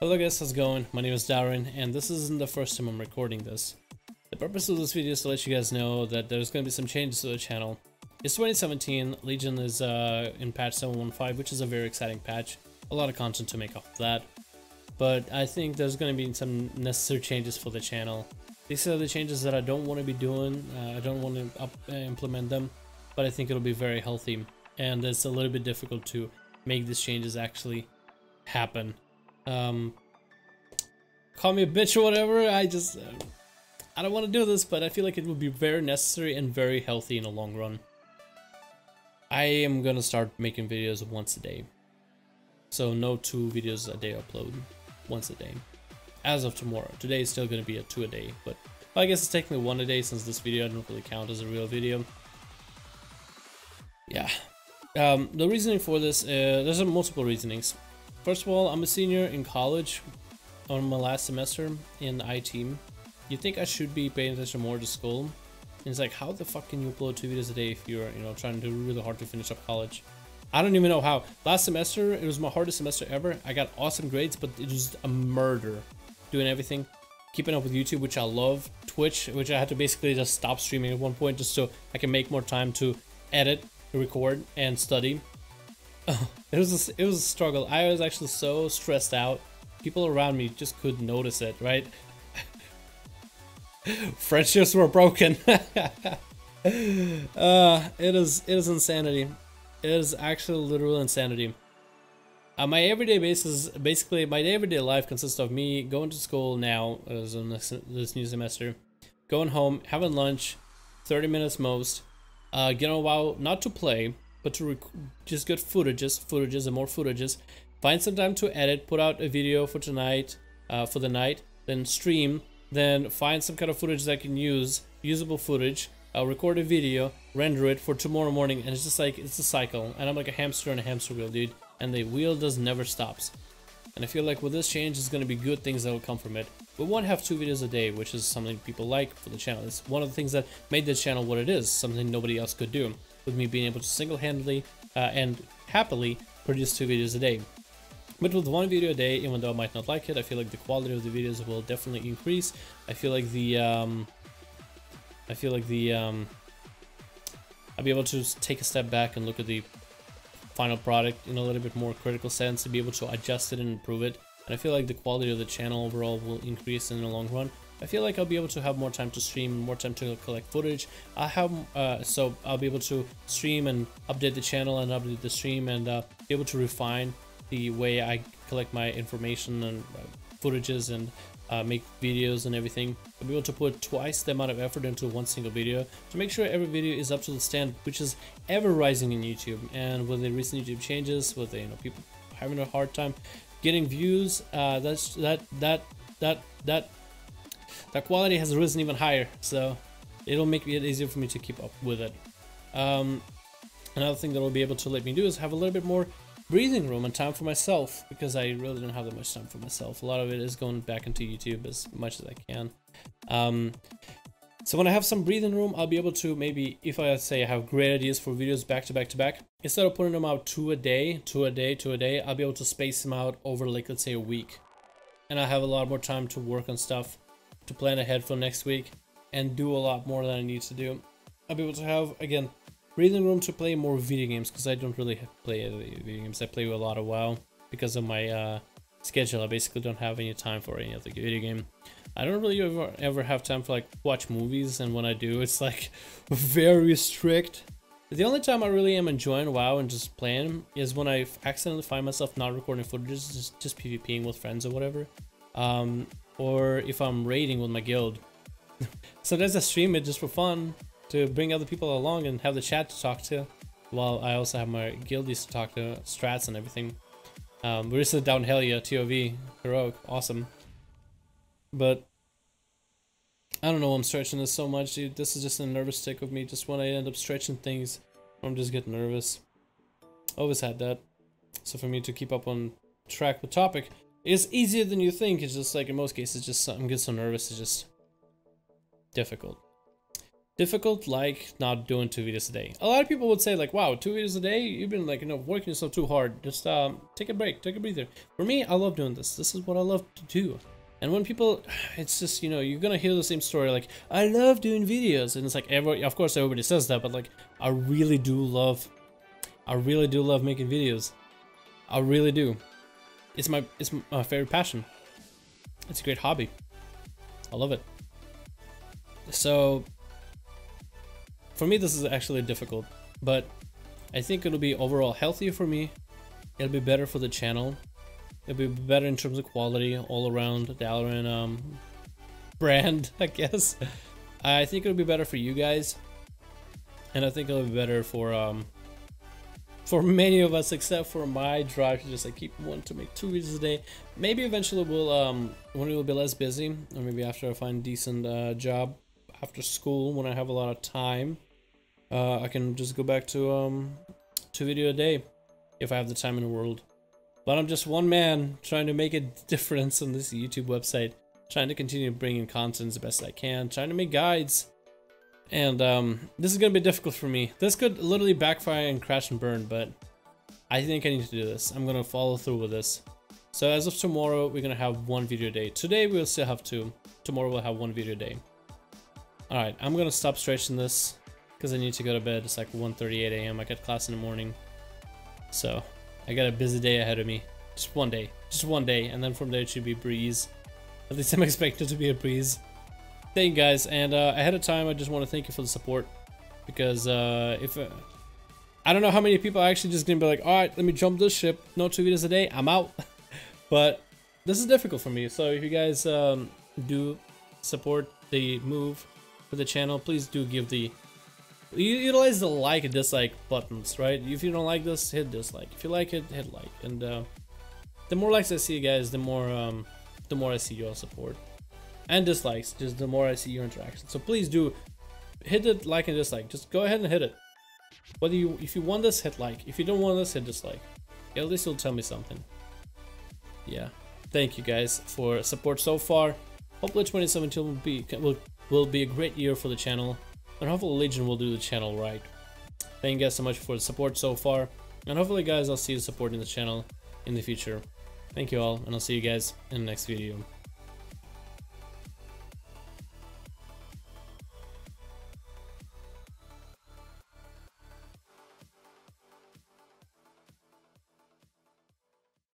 Hello guys, how's it going? My name is Darren, and this isn't the first time I'm recording this. The purpose of this video is to let you guys know that there's going to be some changes to the channel. It's 2017, Legion is in patch 7.15, which is a very exciting patch. A lot of content to make off of that. But I think there's going to be some necessary changes for the channel. These are the changes that I don't want to be doing. I don't want to implement them, but I think it'll be very healthy. And it's a little bit difficult to make these changes actually happen. Call me a bitch or whatever, I don't want to do this, but I feel like it will be very necessary and very healthy in the long run. I am gonna start making videos once a day, so no 2 videos a day upload, once a day as of tomorrow. Today is still gonna be a 2 a day, but I guess it's technically 1 a day since this video I don't really count as a real video. Yeah, the reasoning for this, there's multiple reasonings. First of all, I'm a senior in college on my last semester in IT. You think I should be paying attention more to school? And it's like, how the fuck can you upload 2 videos a day if you're, trying to do really hard to finish up college? I don't even know how. Last semester, it was my hardest semester ever. I got awesome grades, but it was a murder doing everything. Keeping up with YouTube, which I love. Twitch, which I had to basically just stop streaming at one point just so I can make more time to edit, record, and study. It was a struggle. I was actually so stressed out. People around me just couldn't notice it, right? Friendships were broken. It is insanity. It is actually literal insanity. On my everyday basis, basically my everyday life consists of me going to school now, as in this new semester, going home, having lunch, 30 minutes most, getting a WoW, not to play, but to just get footages and more footages, find some time to edit, put out a video for tonight, for the night, then stream, then find some kind of footage that I can use, usable footage, record a video, render it for tomorrow morning, and it's just like, it's a cycle, and I'm like a hamster on a hamster wheel, dude, and the wheel just never stops. And I feel like with this change, there's gonna be good things that will come from it. We won't have 2 videos a day, which is something people like for the channel. It's one of the things that made this channel what it is, something nobody else could do, with me being able to single-handedly and happily produce 2 videos a day. But with 1 video a day, even though I might not like it, I feel like the quality of the videos will definitely increase. I feel like I'll be able to take a step back and look at the final product in a little bit more critical sense and be able to adjust it and improve it. And I feel like the quality of the channel overall will increase in the long run. I feel like I'll be able to have more time to stream, more time to collect footage. So I'll be able to stream and update the channel and update the stream and be able to refine the way I collect my information and footages and make videos and everything. I'll be able to put twice the amount of effort into one single video to make sure every video is up to the standard, which is ever rising in YouTube. And with the recent YouTube changes, with the, people having a hard time getting views, that quality has risen even higher, so it'll make it easier for me to keep up with it. Another thing that will be able to let me do is have a little bit more breathing room and time for myself, because I really don't have that much time for myself. A lot of it is going back into YouTube as much as I can. So when I have some breathing room, I'll be able to maybe, if I say I have great ideas for videos back to back to back, instead of putting them out 2 a day, I'll be able to space them out over, like, let's say a week. And I have a lot more time to work on stuff, to plan ahead for next week and do a lot more than I need to do. I'll be able to have, again, breathing room to play more video games, because I don't really play video games. I play a lot of WoW because of my schedule. I basically don't have any time for any other video game. I don't really ever have time for, like, watch movies, and when I do, it's like very strict. The only time I really am enjoying WoW and just playing is when I accidentally find myself not recording footage, just PvPing with friends or whatever. Or if I'm raiding with my guild. Sometimes I stream it just for fun, to bring other people along and have the chat to talk to, while I also have my guildies to talk to, strats and everything. We're recently down Hellia, TOV, heroic, awesome. But I don't know, I'm stretching this so much, dude. This is just a nervous tick with me, just when I end up stretching things, I'm just getting nervous. Always had that. So for me to keep up on track with topic, it's easier than you think. It's just like, in most cases, just something gets so nervous, it's just difficult. difficult like not doing 2 videos a day. A lot of people would say like, wow, 2 videos a day, you've been like, you know, working yourself too hard, just take a break, take a breather. For me, I love doing this. This is what I love to do. And when people, it's just, you know, you're gonna hear the same story like, I love doing videos, and it's like, of course everybody says that, but like, I really do love making videos. I really do. It's my favorite passion. It's a great hobby. I love it. So for me, this is actually difficult, but I think it'll be overall healthier for me. It'll be better for the channel. It'll be better in terms of quality all around the Valorant brand, I guess. I think it'll be better for you guys, and I think it'll be better for many of us, except for my drive to just like keep wanting to make 2 videos a day. Maybe eventually we'll when we'll be less busy, or maybe after I find a decent job after school, when I have a lot of time, I can just go back to 2 videos a day if I have the time in the world. But I'm just one man trying to make a difference on this YouTube website, trying to continue bringing content as best I can, trying to make guides. And this is gonna be difficult for me. This could literally backfire and crash and burn, but I think I need to do this. I'm gonna follow through with this. So as of tomorrow, we're gonna have 1 video a day. Today we'll still have 2. Tomorrow we'll have 1 video a day. All right, I'm gonna stop stretching this because I need to go to bed. It's like 1:38 a.m. I got class in the morning, so I got a busy day ahead of me. Just one day, and then from there it should be a breeze. At least I'm expected to be a breeze. Thank you guys, and ahead of time, I just want to thank you for the support, because I don't know how many people are actually just gonna be like, all right, let me jump this ship, no 2 videos a day, I'm out. But this is difficult for me, so if you guys do support the move for the channel, please do give the, utilize the like and dislike buttons, right? If you don't like this, hit dislike. If you like it, hit like. And the more likes I see you guys, the more I see your support. And dislikes, just the more I see your interaction. So please do hit it, like and dislike. Just go ahead and hit it. Whether you, if you want this, hit like. If you don't want this, hit dislike. At least you'll tell me something. Yeah. Thank you guys for support so far. Hopefully 2017 will be a great year for the channel, and hopefully Legion will do the channel right. Thank you guys so much for the support so far, and hopefully guys, I'll see you supporting the channel in the future. Thank you all, and I'll see you guys in the next video.